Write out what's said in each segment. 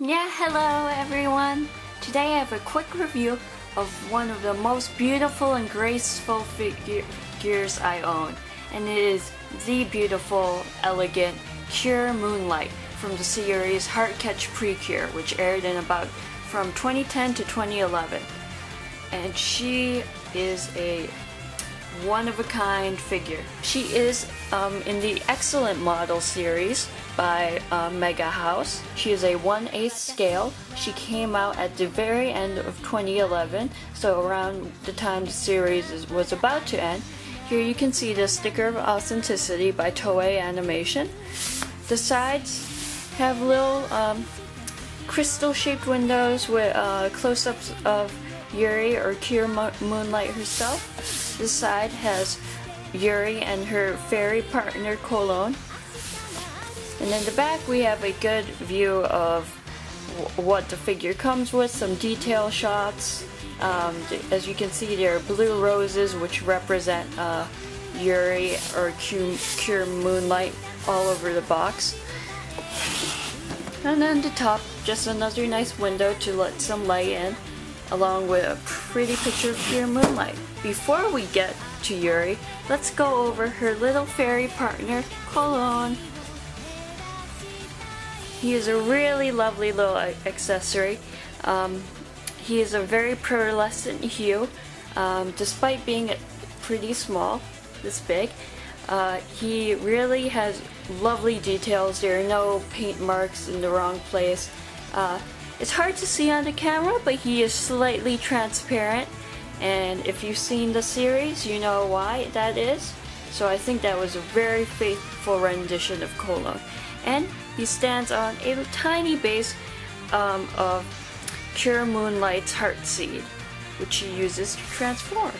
Yeah, hello everyone! Today I have a quick review of one of the most beautiful and graceful figures I own, and it is the beautiful, elegant Cure Moonlight from the series Heartcatch Precure, which aired in about from 2010 to 2011. And she is a one-of-a-kind figure. She is in the Excellent Model Series by Mega House. She is a 1/8 scale. She came out at the very end of 2011, so around the time the series was about to end. Here you can see the sticker of authenticity by Toei Animation. The sides have little crystal-shaped windows with close-ups of Yuri or Cure Moonlight herself. This side has Yuri and her fairy partner Kolon. And in the back we have a good view of what the figure comes with, some detail shots. As you can see, there are blue roses which represent Yuri or Cure Moonlight all over the box. And on the top, just another nice window to let some light in, along with a pretty picture of Cure Moonlight. Before we get to Yuri, let's go over her little fairy partner, Kolon. He is a really lovely little accessory. He is a very pearlescent hue, despite being pretty small, this big. He really has lovely details. There are no paint marks in the wrong place. It's hard to see on the camera, but he is slightly transparent, and if you've seen the series, you know why that is. So I think that was a very faithful rendition of Kolon. And he stands on a tiny base of Cure Moonlight's heart seed, which she uses to transform.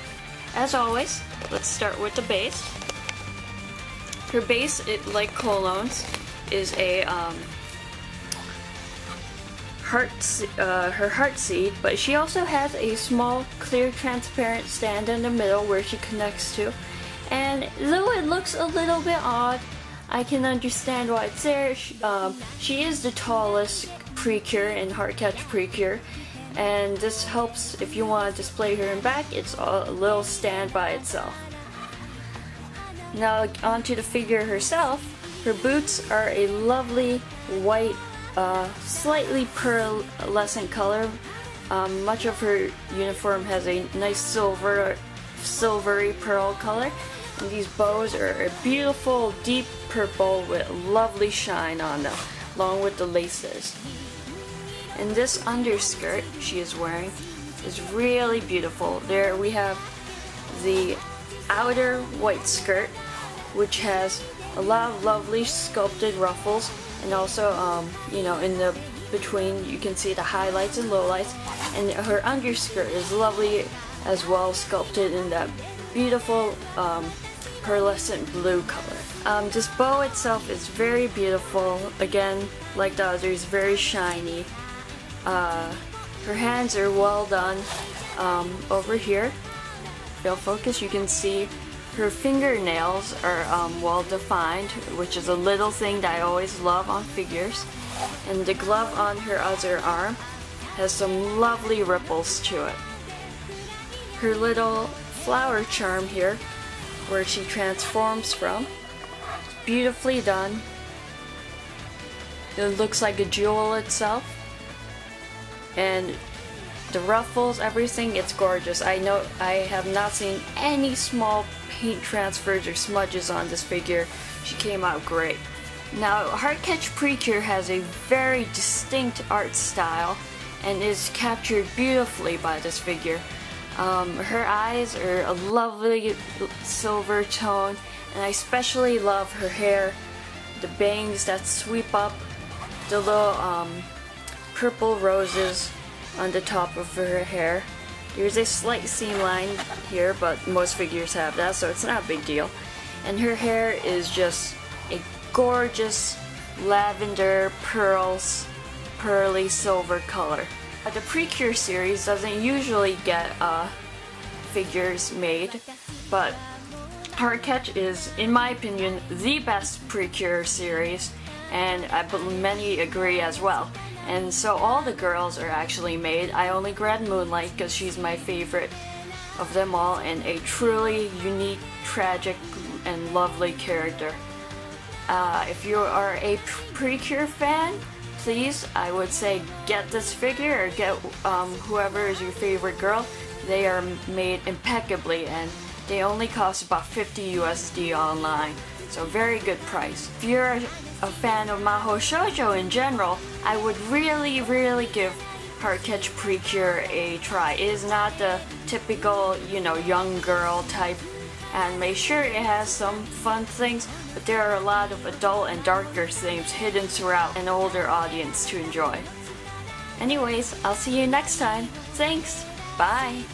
As always, let's start with the base. Her base, like Kolon's, is a her heart seed, but she also has a small clear transparent stand in the middle where she connects to, and though it looks a little bit odd, I can understand why it's there. She is the tallest Precure in Heartcatch Precure, and this helps if you want to display her in back. It's a little stand by itself. Now onto the figure herself. Her boots are a lovely white, slightly pearlescent color. Much of her uniform has a nice silvery pearl color, and these bows are a beautiful deep purple with lovely shine on them, along with the laces. And this underskirt she is wearing is really beautiful. There we have the outer white skirt, which has a lot of lovely sculpted ruffles, and also you know, in the between you can see the highlights and lowlights, and her underskirt is lovely as well, sculpted in that beautiful pearlescent blue color. This bow itself is very beautiful, again like the others, very shiny. Her hands are well done. Over here, if you'll focus, you can see her fingernails are well defined, which is a little thing that I always love on figures. And the glove on her other arm has some lovely ripples to it. Her little flower charm here, where she transforms from, beautifully done. It looks like a jewel itself. And the ruffles, everything, it's gorgeous. I know I have not seen any small paint transfers or smudges on this figure. She came out great. Now, Heartcatch Precure has a very distinct art style and is captured beautifully by this figure. Her eyes are a lovely silver tone, and I especially love her hair, the bangs that sweep up, the little purple roses on the top of her hair. There's a slight seam line here, but most figures have that, so it's not a big deal. And her hair is just a gorgeous lavender pearly silver color. The Precure series doesn't usually get figures made, but Heartcatch is, in my opinion, the best Precure series, and I believe many agree as well. And so all the girls are actually made. I only grabbed Moonlight because she's my favorite of them all and a truly unique, tragic, and lovely character. If you are a Precure fan, please, I would say get this figure or get whoever is your favorite girl. They are made impeccably and they only cost about $50 USD online, so very good price. If you're a fan of Mahou Shoujo in general, I would really give Heartcatch Precure a try. It is not the typical, you know, young girl type anime. Sure, it has some fun things, but there are a lot of adult and darker themes hidden throughout an older audience to enjoy. Anyways, I'll see you next time. Thanks. Bye.